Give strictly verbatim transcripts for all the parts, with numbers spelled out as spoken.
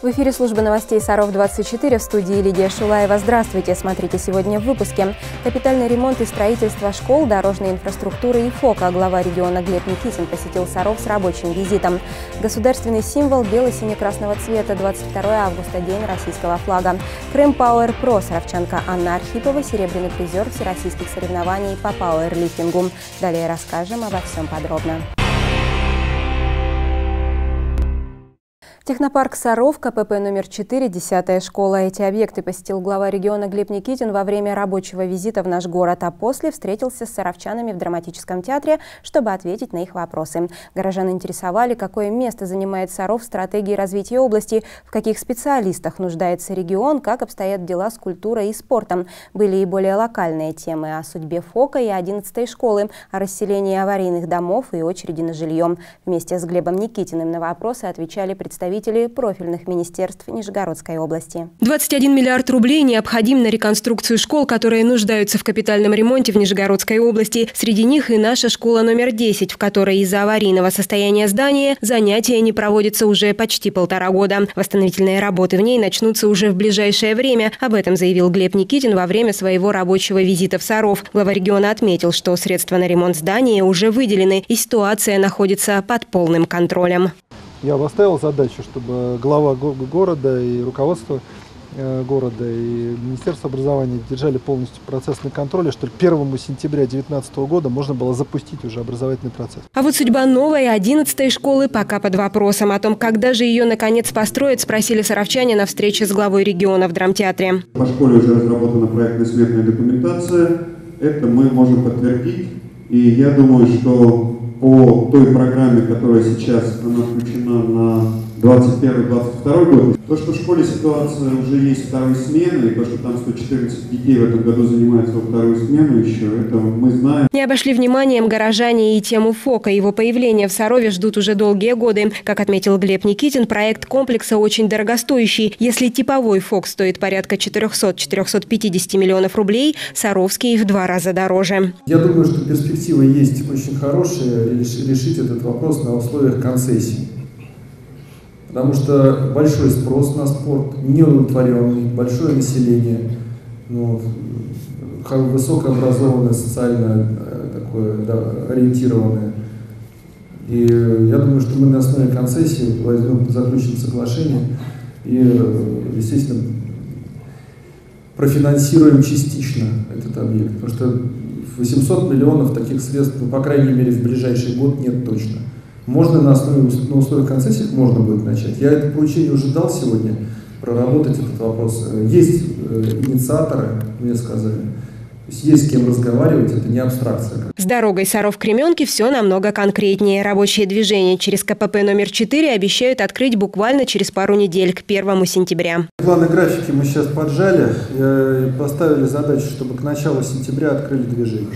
В эфире служба новостей «Саров двадцать четыре», в студии Лидия Шулаева. Здравствуйте! Смотрите сегодня в выпуске. Капитальный ремонт и строительство школ, дорожной инфраструктуры и ФОКа. Глава региона Глеб Никитин посетил Саров с рабочим визитом. Государственный символ бело-сине-красного цвета, двадцать второе августа, день российского флага. Крым Пауэр Про. Саровчанка Анна Архипова, серебряный призер всероссийских соревнований по пауэрлифтингу. Далее расскажем обо всем подробно. Технопарк Саров, КПП номер четыре, десятая школа. Эти объекты посетил глава региона Глеб Никитин во время рабочего визита в наш город, а после встретился с саровчанами в драматическом театре, чтобы ответить на их вопросы. Горожан интересовали, какое место занимает Саров в стратегии развития области, в каких специалистах нуждается регион, как обстоят дела с культурой и спортом. Были и более локальные темы о судьбе ФОКа и одиннадцатой школы, о расселении аварийных домов и очереди на жилье. Вместе с Глебом Никитиным на вопросы отвечали представители профильных министерств Нижегородской области. двадцать один миллиард рублей необходим на реконструкцию школ, которые нуждаются в капитальном ремонте в Нижегородской области. Среди них и наша школа номер десять, в которой из-за аварийного состояния здания занятия не проводятся уже почти полтора года. Восстановительные работы в ней начнутся уже в ближайшее время. Об этом заявил Глеб Никитин во время своего рабочего визита в Саров. Глава региона отметил, что средства на ремонт здания уже выделены и ситуация находится под полным контролем. Я поставил задачу, чтобы глава города и руководство города и Министерство образования держали полностью процесс на контроле, что первого сентября две тысячи девятнадцатого года можно было запустить уже образовательный процесс. А вот судьба новой одиннадцатой школы пока под вопросом. О том, когда же ее наконец построят, спросили саровчане на встрече с главой региона в драмтеатре. По школе уже разработана проектно-исследовательная документация. Это мы можем подтвердить. И я думаю, что по той программе, которая сейчас она включена на двадцать первый — двадцать второй год, то, что в школе ситуация уже есть вторые смены, и то, что там сто четырнадцать детей в этом году занимаются во вторую смену еще, это мы знаем. Не обошли вниманием горожане и тему ФОКа. Его появление в Сарове ждут уже долгие годы. Как отметил Глеб Никитин, проект комплекса очень дорогостоящий. Если типовой ФОК стоит порядка четырёхсот — четырёхсот пятидесяти миллионов рублей, саровский в два раза дороже. Я думаю, что перспективы есть очень хорошие решить этот вопрос на условиях концессии. Потому что большой спрос на спорт, неудовлетворенный, большое население, ну, высокообразованное, социально такое, да, ориентированное. И я думаю, что мы на основе концессии возьмем, заключим соглашение и, естественно, профинансируем частично этот объект. Потому что восемьсот миллионов таких средств, ну, по крайней мере, в ближайший год нет точно. Можно на основе, на условиях концессии можно будет начать. Я это поручение уже дал сегодня, проработать этот вопрос. Есть инициаторы, мне сказали. Есть с кем разговаривать, это не абстракция. С дорогой Саров-Кременки все намного конкретнее. Рабочие движения через КПП номер четыре обещают открыть буквально через пару недель, к первому сентября. Планы графики мы сейчас поджали и поставили задачу, чтобы к началу сентября открыли движение.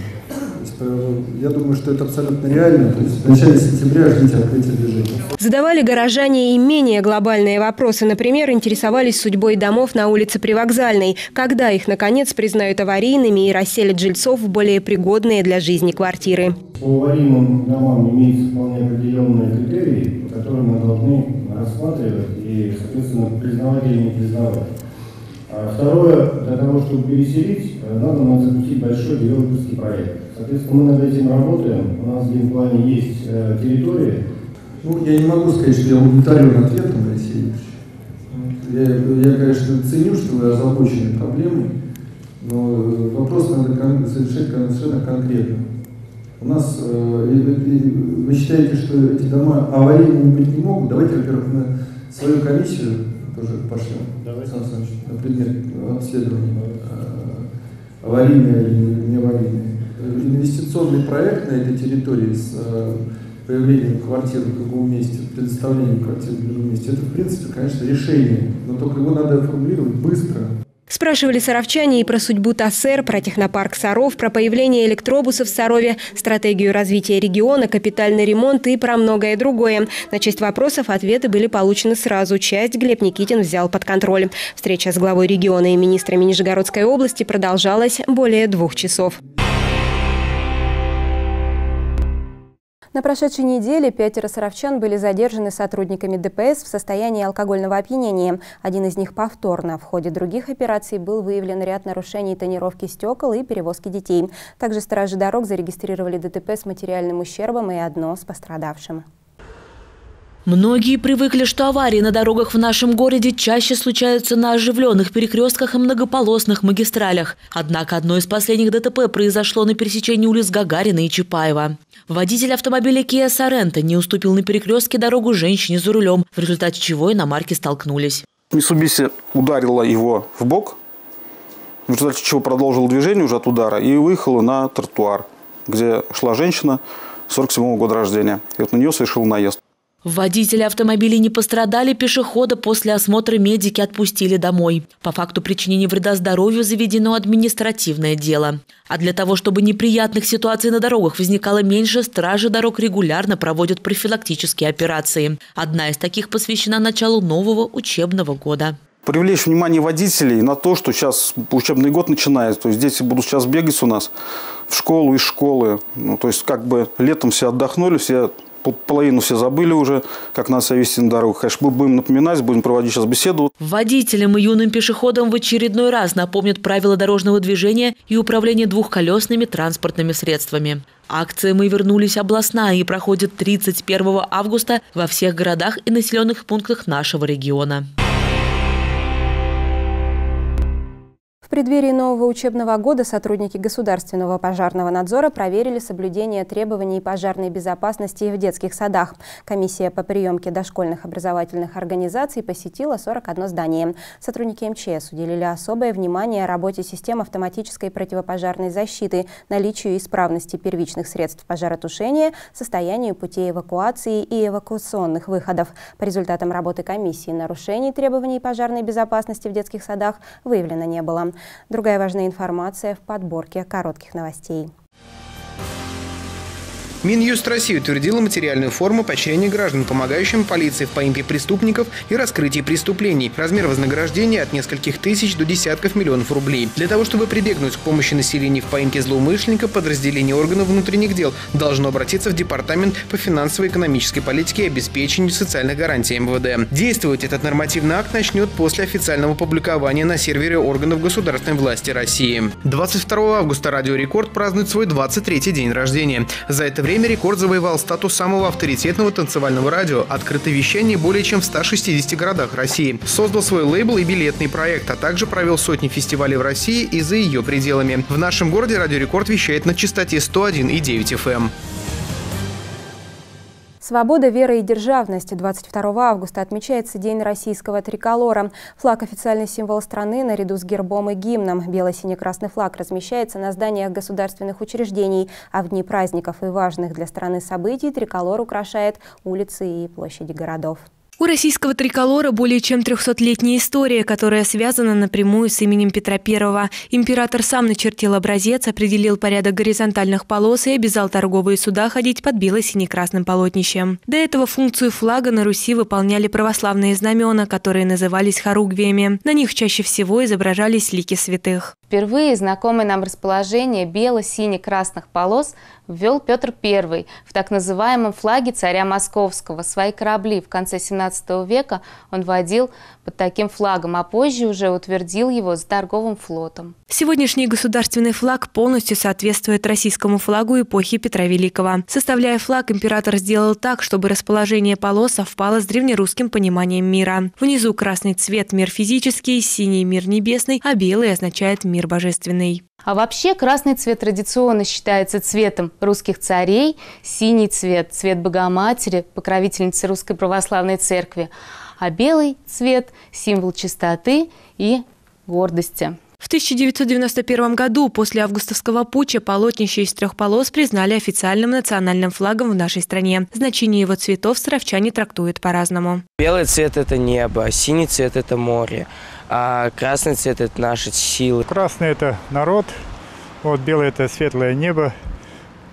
Я думаю, что это абсолютно реально. То есть в начале сентября ждите открытие движения. Задавали горожане и менее глобальные вопросы. Например, интересовались судьбой домов на улице Привокзальной. Когда их, наконец, признают аварийными и расселят жильцов в более пригодные для жизни квартиры. По аварийным домам имеются вполне определенные критерии, которые мы должны рассматривать и, соответственно, признавать или не признавать. Второе, для того, чтобы переселить, надо нам запустить большой девелоперский проект. Соответственно, мы над этим работаем, у нас в генплане есть территории. Ну, я не могу сказать, что я удовлетворен ответом, Алексей Юрьевич. Я, я, конечно, ценю, что вы озабочены проблемой, но вопрос надо совершать совершенно конкретно. У нас, вы считаете, что эти дома аварийными быть не могут? Давайте, во-первых, мы свою комиссию тоже пошлем. Давайте, Александр Александрович, на предмет обследования аварийные или не аварийные. Инвестиционный проект на этой территории с э, появлением квартир в другом месте, предоставлением квартир в другом месте, это, в принципе, конечно, решение, но только его надо формулировать быстро. Спрашивали саровчане и про судьбу ТАСЭР, про технопарк Саров, про появление электробусов в Сарове, стратегию развития региона, капитальный ремонт и про многое другое. На часть вопросов ответы были получены сразу. Часть Глеб Никитин взял под контроль. Встреча с главой региона и министрами Нижегородской области продолжалась более двух часов. На прошедшей неделе пятеро саровчан были задержаны сотрудниками ДПС в состоянии алкогольного опьянения. Один из них повторно. В ходе других операций был выявлен ряд нарушений тонировки стекол и перевозки детей. Также стражи дорог зарегистрировали ДТП с материальным ущербом и одно с пострадавшим. Многие привыкли, что аварии на дорогах в нашем городе чаще случаются на оживленных перекрестках и многополосных магистралях. Однако одно из последних ДТП произошло на пересечении улиц Гагарина и Чапаева. Водитель автомобиля Kia Sorento не уступил на перекрестке дорогу женщине за рулем, в результате чего иномарки столкнулись. Мисубиси ударила его в бок, в результате чего продолжил движение уже от удара и выехала на тротуар, где шла женщина сорок седьмого года рождения. И вот на нее совершил наезд. Водители автомобилей не пострадали, пешехода после осмотра медики отпустили домой. По факту причинения вреда здоровью заведено административное дело. А для того, чтобы неприятных ситуаций на дорогах возникало меньше, стражи дорог регулярно проводят профилактические операции. Одна из таких посвящена началу нового учебного года. Привлечь внимание водителей на то, что сейчас учебный год начинается. То есть дети будут сейчас бегать у нас в школу, из школы. Ну, то есть как бы летом все отдохнули, все... Половину все забыли уже, как нас вести на дорогу. Конечно, будем напоминать, будем проводить сейчас беседу. Водителям и юным пешеходам в очередной раз напомнят правила дорожного движения и управления двухколесными транспортными средствами. Акция «Мы вернулись» областная и проходит тридцать первого августа во всех городах и населенных пунктах нашего региона. В преддверии нового учебного года сотрудники Государственного пожарного надзора проверили соблюдение требований пожарной безопасности в детских садах. Комиссия по приемке дошкольных образовательных организаций посетила сорок одно здание. Сотрудники МЧС уделили особое внимание работе систем автоматической противопожарной защиты, наличию исправности первичных средств пожаротушения, состоянию путей эвакуации и эвакуационных выходов. По результатам работы комиссии нарушений требований пожарной безопасности в детских садах выявлено не было. Другая важная информация в подборке коротких новостей. Минюст России утвердила материальную форму поощрения граждан, помогающим полиции в поимке преступников и раскрытии преступлений. Размер вознаграждения от нескольких тысяч до десятков миллионов рублей. Для того, чтобы прибегнуть к помощи населения в поимке злоумышленника, подразделение органов внутренних дел должно обратиться в Департамент по финансовой и экономической политике и обеспечению социальных гарантий МВД. Действовать этот нормативный акт начнет после официального публикования на сервере органов государственной власти России. двадцать второго августа «Радио Рекорд» празднует свой двадцать третий день рождения. За это время Время «Рекорд» завоевал статус самого авторитетного танцевального радио, открытое вещание более чем в ста шестидесяти городах России, создал свой лейбл и билетный проект, а также провел сотни фестивалей в России и за ее пределами. В нашем городе «Радио Рекорд» вещает на частоте сто один и девять эф эм. Свобода, вера и державность. двадцать второго августа отмечается День российского триколора. Флаг – официальный символ страны наряду с гербом и гимном. Бело-сине-красный флаг размещается на зданиях государственных учреждений, а в дни праздников и важных для страны событий триколор украшает улицы и площади городов. У российского триколора более чем трехсотлетняя история, которая связана напрямую с именем Петра Первого. Император сам начертил образец, определил порядок горизонтальных полос и обязал торговые суда ходить под бело-сине-красным полотнищем. До этого функцию флага на Руси выполняли православные знамена, которые назывались хоругвиями. На них чаще всего изображались лики святых. Впервые знакомое нам расположение бело-сине-красных полос ввел Петр Первый. В так называемом флаге царя Московского свои корабли в конце семнадцатого века он водил под таким флагом, а позже уже утвердил его с торговым флотом. Сегодняшний государственный флаг полностью соответствует российскому флагу эпохи Петра Великого. Составляя флаг, император сделал так, чтобы расположение полос совпало с древнерусским пониманием мира. Внизу красный цвет – мир физический, синий – мир небесный, а белый означает мир божественный. А вообще красный цвет традиционно считается цветом русских царей, синий цвет – цвет Богоматери, покровительницы Русской Православной Церкви, а белый цвет – символ чистоты и гордости. В тысяча девятьсот девяносто первом году после августовского путча полотнище из трех полос признали официальным национальным флагом в нашей стране. Значение его цветов саровчане трактуют по-разному. Белый цвет – это небо, синий цвет – это море, а красный цвет – это наши силы. Красный – это народ, вот белый – это светлое небо.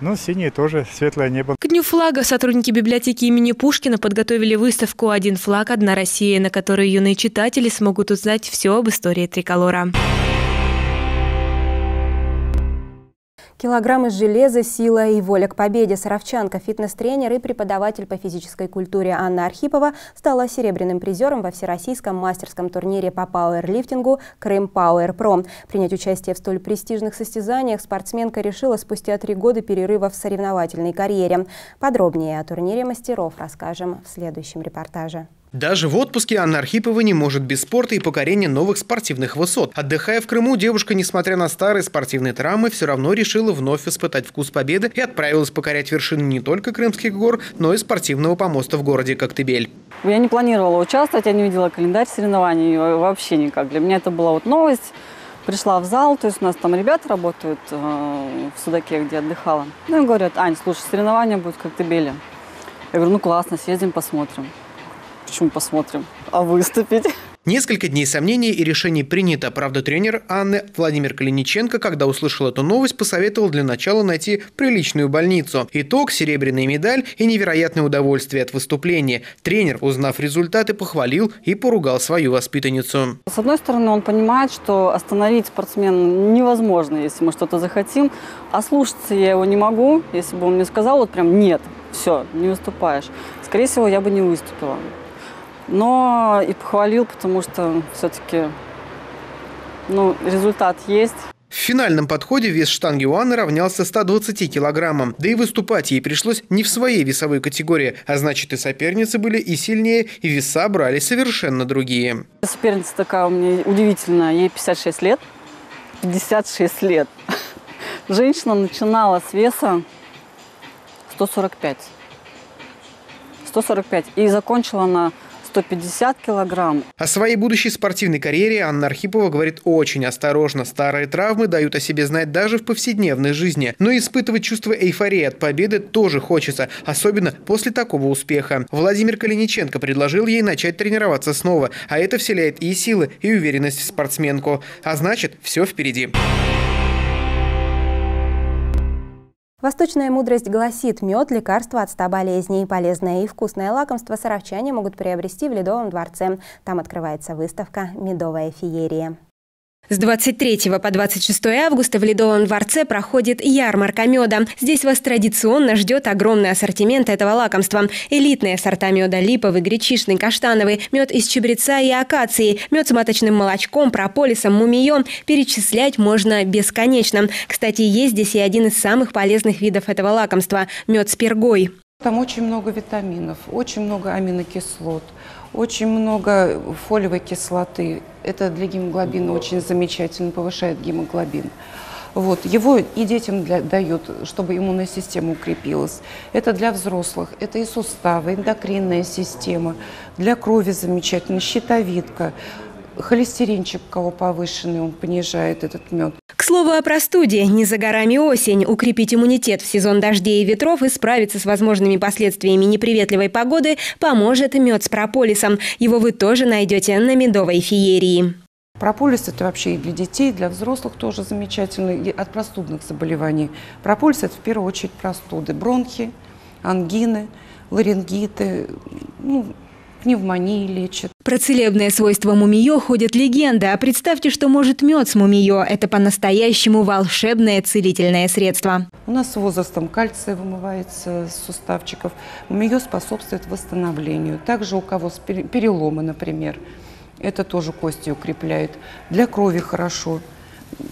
Ну, синее тоже, светлое небо. К дню флага сотрудники библиотеки имени Пушкина подготовили выставку «Один флаг, одна Россия», на которой юные читатели смогут узнать все об истории триколора. Килограммы железа, сила и воля к победе. Саровчанка, фитнес-тренер и преподаватель по физической культуре Анна Архипова стала серебряным призером во всероссийском мастерском турнире по пауэрлифтингу «Крым Пауэр Про». Принять участие в столь престижных состязаниях спортсменка решила спустя три года перерыва в соревновательной карьере. Подробнее о турнире мастеров расскажем в следующем репортаже. Даже в отпуске Анна Архипова не может без спорта и покорения новых спортивных высот. Отдыхая в Крыму, девушка, несмотря на старые спортивные травмы, все равно решила вновь испытать вкус победы и отправилась покорять вершины не только крымских гор, но и спортивного помоста в городе Коктебель. Я не планировала участвовать, я не видела календарь соревнований вообще никак. Для меня это была вот новость. Пришла в зал, то есть у нас там ребята работают в Судаке, где отдыхала. Ну и говорят: Ань, слушай, соревнования будут в Коктебеле. Я говорю: ну классно, съездим, посмотрим. Почему посмотрим? А выступить? Несколько дней сомнений и решений принято. Правда, тренер Анны Владимир Калиниченко, когда услышал эту новость, посоветовал для начала найти приличную больницу. Итог – серебряная медаль и невероятное удовольствие от выступления. Тренер, узнав результаты, похвалил и поругал свою воспитанницу. С одной стороны, он понимает, что остановить спортсмена невозможно, если мы что-то захотим. А слушаться я его не могу, если бы он мне сказал вот прям «нет, все, не выступаешь». Скорее всего, я бы не выступила. Но и похвалил, потому что все-таки, ну, результат есть. В финальном подходе вес штанги у Анны равнялся ста двадцати килограммам. Да и выступать ей пришлось не в своей весовой категории. А значит, и соперницы были и сильнее, и веса брали совершенно другие. Соперница такая у меня удивительная. Ей пятьдесят шесть лет. пятьдесят шесть лет. Женщина начинала с веса сто сорок пять. сто сорок пять. И закончила она сто пятьдесят килограмм. О своей будущей спортивной карьере Анна Архипова говорит очень осторожно. Старые травмы дают о себе знать даже в повседневной жизни. Но испытывать чувство эйфории от победы тоже хочется, особенно после такого успеха. Владимир Калиниченко предложил ей начать тренироваться снова, а это вселяет и силы, и уверенность в спортсменку. А значит, все впереди. Восточная мудрость гласит: мед – лекарство от ста болезней. Полезное и вкусное лакомство саровчане могут приобрести в Ледовом дворце. Там открывается выставка «Медовая феерия». С двадцать третьего по двадцать шестое августа в Ледовом дворце проходит ярмарка меда. Здесь вас традиционно ждет огромный ассортимент этого лакомства. Элитные сорта меда – липовый, гречишный, каштановый, мед из чабреца и акации, мед с маточным молочком, прополисом, мумиё. Перечислять можно бесконечно. Кстати, есть здесь и один из самых полезных видов этого лакомства – мед с пергой. Там очень много витаминов, очень много аминокислот. Очень много фолиевой кислоты. Это для гемоглобина очень замечательно, повышает гемоглобин. Вот. Его и детям для, дают, чтобы иммунная система укрепилась. Это для взрослых, это и суставы, эндокринная система, для крови замечательно, щитовидка. Холестеринчик, кого повышенный, он понижает этот мед. К слову о простуде. Не за горами осень. Укрепить иммунитет в сезон дождей и ветров и справиться с возможными последствиями неприветливой погоды поможет мед с прополисом. Его вы тоже найдете на медовой феерии. Прополис – это вообще и для детей, и для взрослых тоже замечательно, и от простудных заболеваний. Прополис – это в первую очередь простуды. Бронхи, ангины, ларингиты, ну, пневмонии лечит. Про целебные свойства мумиё ходит легенда. А представьте, что может мед с мумиё. Это по-настоящему волшебное целительное средство. У нас с возрастом кальций вымывается с суставчиков. Мумиё способствует восстановлению. Также у кого переломы, например, это тоже кости укрепляет. Для крови хорошо,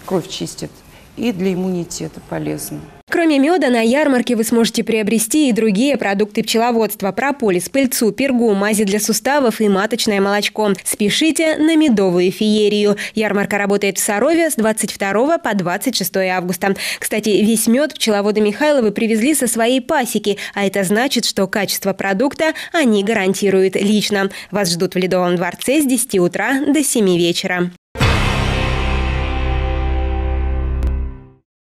кровь чистит. И для иммунитета полезно. Кроме меда на ярмарке вы сможете приобрести и другие продукты пчеловодства – прополис, пыльцу, пергу, мази для суставов и маточное молочко. Спешите на медовую феерию. Ярмарка работает в Сарове с двадцать второго по двадцать шестое августа. Кстати, весь мед пчеловоды Михайловы привезли со своей пасеки, а это значит, что качество продукта они гарантируют лично. Вас ждут в Ледовом дворце с десяти утра до семи вечера.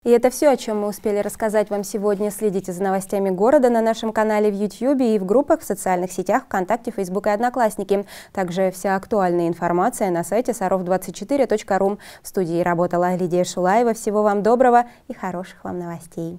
И это все, о чем мы успели рассказать вам сегодня. Следите за новостями города на нашем канале в ютубе и в группах в социальных сетях ВКонтакте, Facebook и Одноклассники. Также вся актуальная информация на сайте саров двадцать четыре точка ру. В студии работала Лидия Шулаева. Всего вам доброго и хороших вам новостей.